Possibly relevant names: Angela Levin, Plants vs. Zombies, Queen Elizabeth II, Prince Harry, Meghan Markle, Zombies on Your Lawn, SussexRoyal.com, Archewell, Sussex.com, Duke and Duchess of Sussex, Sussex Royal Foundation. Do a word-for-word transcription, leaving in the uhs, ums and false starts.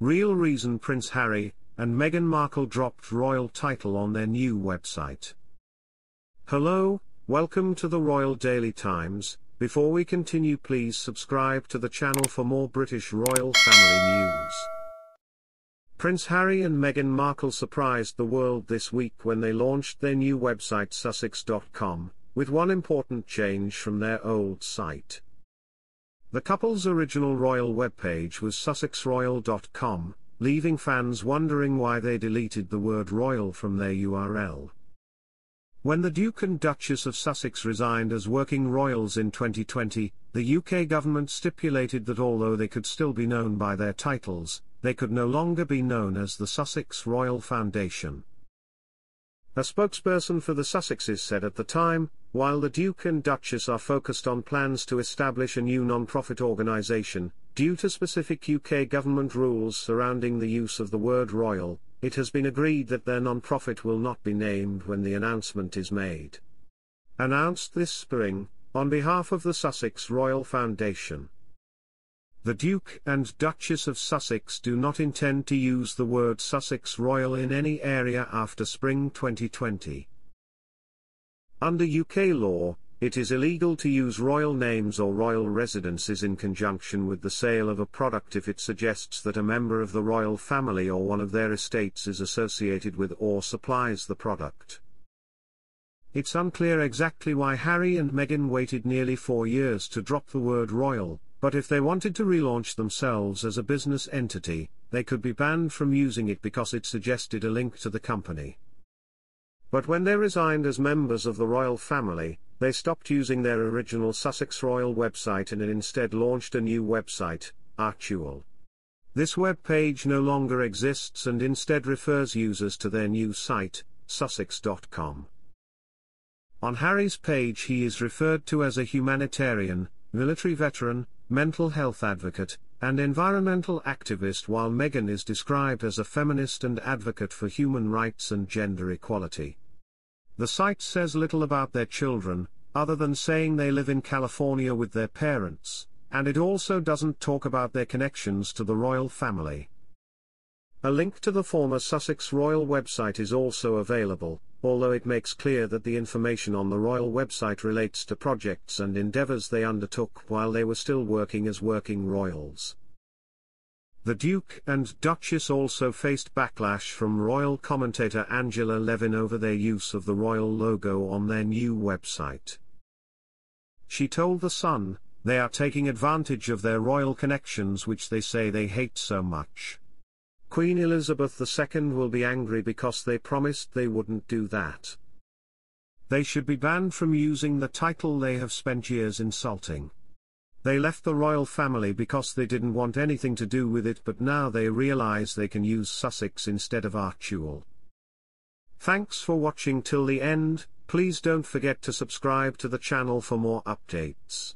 Real reason Prince Harry and Meghan Markle dropped royal title on their new website. Hello, welcome to the Royal Daily Times. Before we continue, please subscribe to the channel for more British royal family news. Prince Harry and Meghan Markle surprised the world this week when they launched their new website Sussex dot com, with one important change from their old site. The couple's original royal webpage was Sussex Royal dot com, leaving fans wondering why they deleted the word royal from their U R L. When the Duke and Duchess of Sussex resigned as working royals in twenty twenty, the U K government stipulated that although they could still be known by their titles, they could no longer be known as the Sussex Royal Foundation. A spokesperson for the Sussexes said at the time, "While the Duke and Duchess are focused on plans to establish a new non-profit organisation, due to specific U K government rules surrounding the use of the word royal, it has been agreed that their non-profit will not be named when the announcement is made. Announced this spring, on behalf of the Sussex Royal Foundation. The Duke and Duchess of Sussex do not intend to use the word Sussex Royal in any area after spring twenty twenty. Under U K law, it is illegal to use royal names or royal residences in conjunction with the sale of a product if it suggests that a member of the royal family or one of their estates is associated with or supplies the product." It's unclear exactly why Harry and Meghan waited nearly four years to drop the word royal, but if they wanted to relaunch themselves as a business entity, they could be banned from using it because it suggested a link to the company. But when they resigned as members of the royal family, they stopped using their original Sussex Royal website and instead launched a new website, Archewell. This web page no longer exists and instead refers users to their new site, Sussex dot com. On Harry's page, he is referred to as a humanitarian, military veteran, mental health advocate, and environmental activist, while Meghan is described as a feminist and advocate for human rights and gender equality. The site says little about their children, other than saying they live in California with their parents, and it also doesn't talk about their connections to the royal family. A link to the former Sussex Royal website is also available, although it makes clear that the information on the royal website relates to projects and endeavours they undertook while they were still working as working royals. The Duke and Duchess also faced backlash from royal commentator Angela Levin over their use of the royal logo on their new website. She told The Sun, "They are taking advantage of their royal connections, which they say they hate so much. Queen Elizabeth the Second will be angry because they promised they wouldn't do that. They should be banned from using the title they have spent years insulting. They left the royal family because they didn't want anything to do with it, but now they realise they can use Sussex instead of Archewell." Thanks for watching till the end. Please don't forget to subscribe to the channel for more updates.